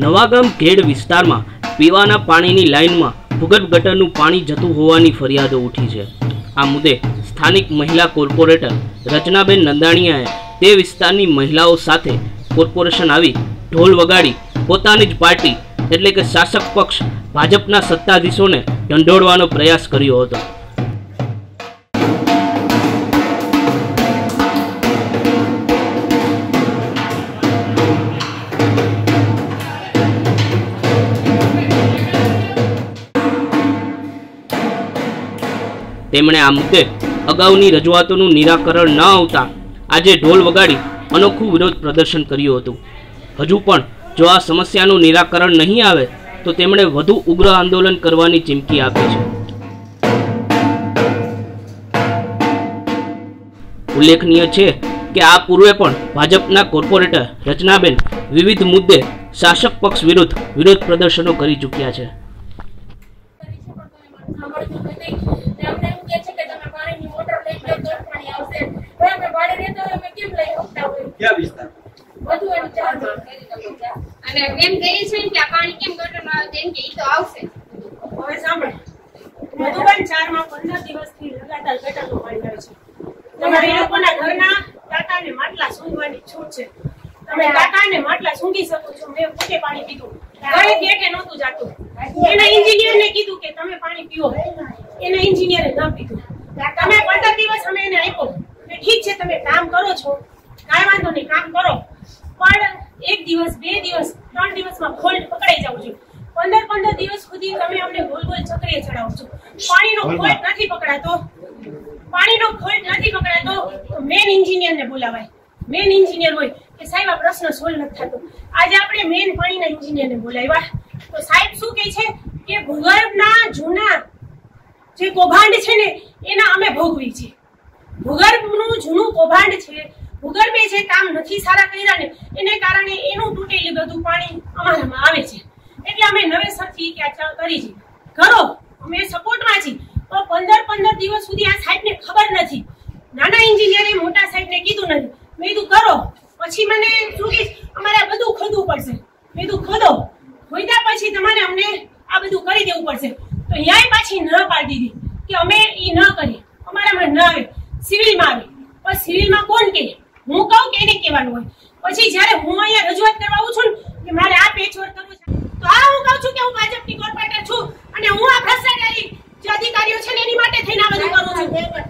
नवागाम खेड़ विस्तार में पीवाना पानी की लाइन में भूगर्भ गटरनु पानी जतु होवानी फरियादों उठी है। आ मुद्दे स्थानिक महिला कोर्पोरेटर रचनाबेन नंदाणियाए ते विस्तारनी महिलाओं साथे कोर्पोरेशन आवी ढोल वगाड़ी पोतानी ज पार्टी एटले के शासक पक्ष भाजपना सत्ताधीशोने ढंढोळवानो प्रयास कर्यो हतो। तेमणे आ मुद्दे अगाऊनी रजूआतोनुं निराकरण न आवता आजे ढोल वगाड़ी अनोखुं विरोध प्रदर्शन कर्युं हतुं। हजू पण जो आ समस्यानुं निराकरण नहीं आवे तो तेमणे वधु उग्र आंदोलन करवानी चीमकी आपी छे। उल्लेखनीय छे के आ पूर्वे पण भाजपना कोर्पोरेटर रचनाबेन विविध मुद्दे शासक पक्ष विरुद्ध विरोध प्रदर्शनों करी चूक्या छे। क्या विस्तार બધું એનું ચાર્જ કરી દઉં છે અને એમ કહી છે કે આ પાણી કેમ ગટરમાં આવે તેમ કે ઈ તો આવશે। હવે સાંભળ મધુબન 4 માં 15 દિવસથી લગાતાર ગટરનું પાણી આવે છે। તમારે લોકોના ઘરના કાટાને માટલા સૂંઘવાની છૂટ છે। તમે કાટાને માટલા સૂંઘી શકો છો। મેં પોતે પાણી પીધું, ઘરે ગેટે નહોતું જાતું। એના એન્જિનિયરને કીધું કે તમે પાણી પીઓ, એના એન્જિનિયરે ન પીધું। તમે 15 દિવસ અમે એને આપ્યો કે ઠીક છે તમે કામ કરો છો, કાંઈ વાંધો નહીં, કામ કરો, પણ એક દિવસ બે દિવસ ત્રણ દિવસમાં ફોલ્ટ પકડાઈ જાવ છો। 15 દિવસ સુધી તમે અમને ગોલ ગોલ ચક્રીએ ચડાવો છો। પાણીનો ફોલ્ટ નથી પકડાતો, પાણીનો ફોલ્ટ નથી પકડાતો તો મેન એન્જિનિયરને બોલાવાય। મેન એન્જિનિયર હોય કે સાહેબ આ પ્રશ્ન સોલ્વ નથી થતો। આજે આપણે મેન પાણીના એન્જિનિયરને બોલાવ્યા તો સાહેબ શું કહે છે કે ભૂગર્ભના જૂના જે કૌભાંડ છે ને એના અમે ભોગવી છે। ભૂગર્ભનું જૂનું કૌભાંડ છે, ભૂગર્ભે જે કામ નથી સારા કર્યા ને એને કારણે એનું તૂટેલું બધું પાણી અમારામાં આવે છે। એટલે અમે નવેસરથી ક્યાં કરી છે કરો, અમે સપોર્ટમાં છીએ, પણ 15 દિવસ સુધી આ સાહેબને ખબર નથી। નાના એન્જિનિયરે મોટા સાહેબને કીધું નથી। મેં કીધું કરો, પછી મને શું કે અમારે બધું ખોદવું પડશે। મેં કીધું ખોદો, ખોદ્યા પછી તમારે અમને આ બધું કરી દેવું પડશે તો ન્યાય પાછી ન પાડી દીધી કે અમે ઈ ન કરીએ, અમારામાં ન આવે, સિવિલમાં આવે। પણ સિવિલમાં કોણ કે હું કહું કે એને કહેવાનું હોય। પછી જ્યારે હું અહીંયા રજૂઆત કરવા આવું છું કે મારે આ પેચવર્ક કરવું છે તો આ હું કહું છું કે હું ભાજપની કોર્પોરેટર છું અને હું આ ભ્રષ્ટાચારી જે અધિકારીઓ છે ને એની માટે થઈને આ બધું કરું છું।